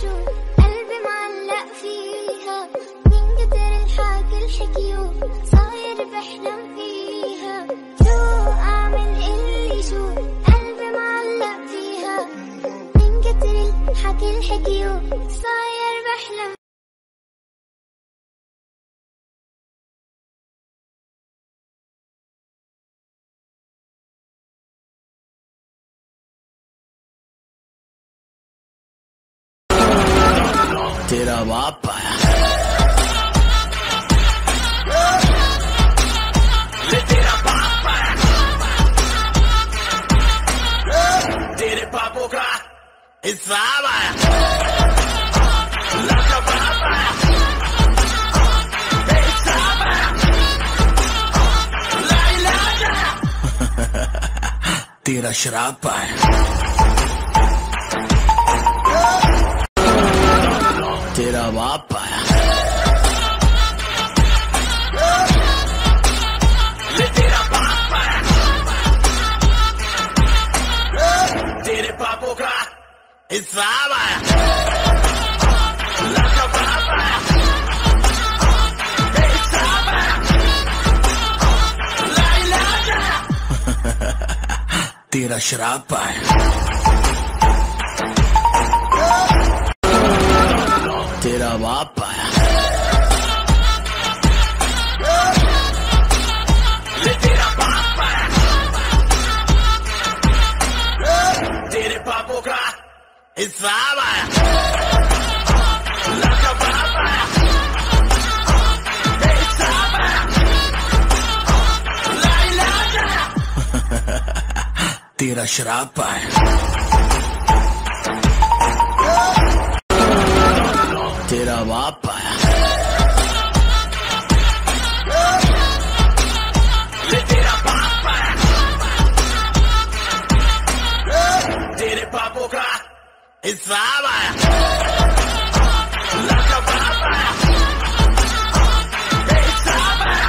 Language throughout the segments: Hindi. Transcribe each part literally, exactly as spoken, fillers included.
شو قلبي معلق فيها، مين قدر الحق الحكيو صاير بحلم فيها، شو أعمل اللي شو قلبي معلق فيها، مين قدر الحق الحكيو صاير بحلم. तेरा बाप आया ले तेरा बाप आया तेरे पापों का हिसाब आया अल्लाह का बाप आया हिसाब आया ला इलाज आया तेरा शराब आया तेरा बाप आया ले तेरा बाप आया तेरे पापों का हिसाब आया अल्लाह का बाप आया हिसाब आया ला इलाज आया तेरा शराब आया तेरा बाप आया ले तेरा बाप आया तेरे पापों का हिसाब आया अल्लाह का बाप आया हिसाब आया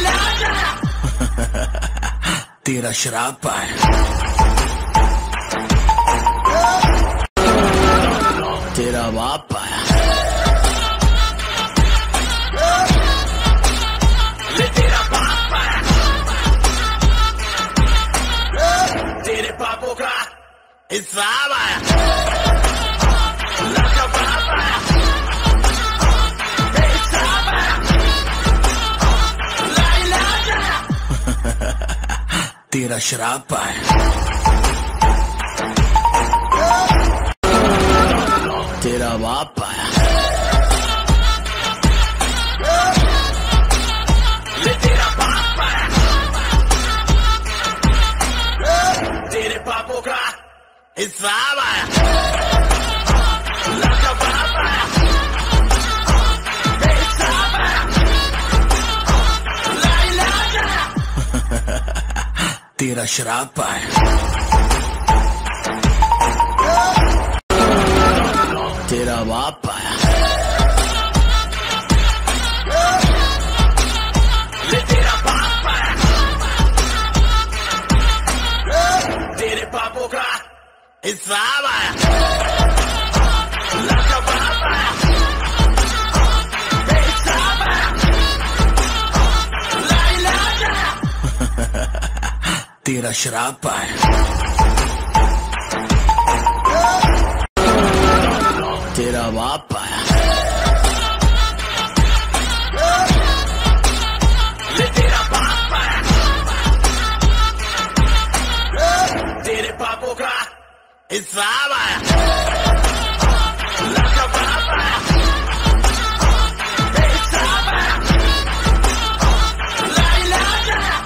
ला इलाज आया तेरा शराब आया तेरा बाप आया ले तेरा बाप आया तेरे पापों का हिसाब आया अल्लाह का बाप आया हिसाब आया ला इलाज आया तेरा शराब आया तेरा बाप आया ले तेरा बाप आया तेरे पापों का हिसाब आया अल्लाह का बाप आया हिसाब आया ला इलाज आया तेरा शराब आया तेरा बाप आया ले तेरा बाप आया तेरे पापों का हिसाब आया अल्लाह का बाप आया हिसाब आया ला इलाज आया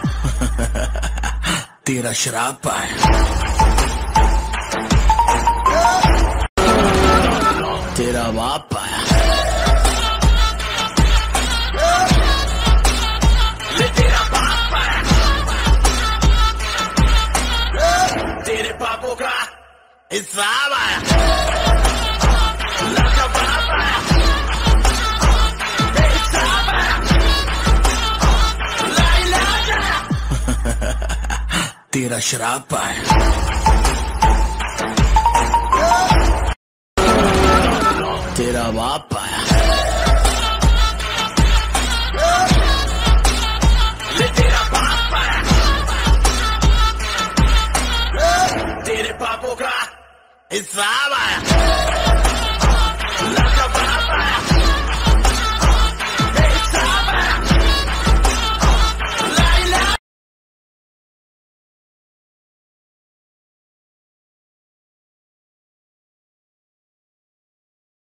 तेरा शराब आया तेरा बाप आया ले तेरा बाप आया तेरे पापों का हिसाब आया अल्लाह का बाप आया हिसाब आया ला इलाज आया तेरा शराब आया तेरा बाप आया ले तेरा बाप आया तेरे पापों का हिसाब आया अल्लाह का बाप आया हिसाब आया ला इलाज आया तेरा शराब आया तेरा बाप आया ले तेरा बाप आया तेरे पापों का हिसाब आया अल्लाह का बाप आया हिसाब आया ला इलाज आया तेरा शराब आया तेरा बाप आया ले तेरा बाप आया तेरे पापों का हिसाब आया।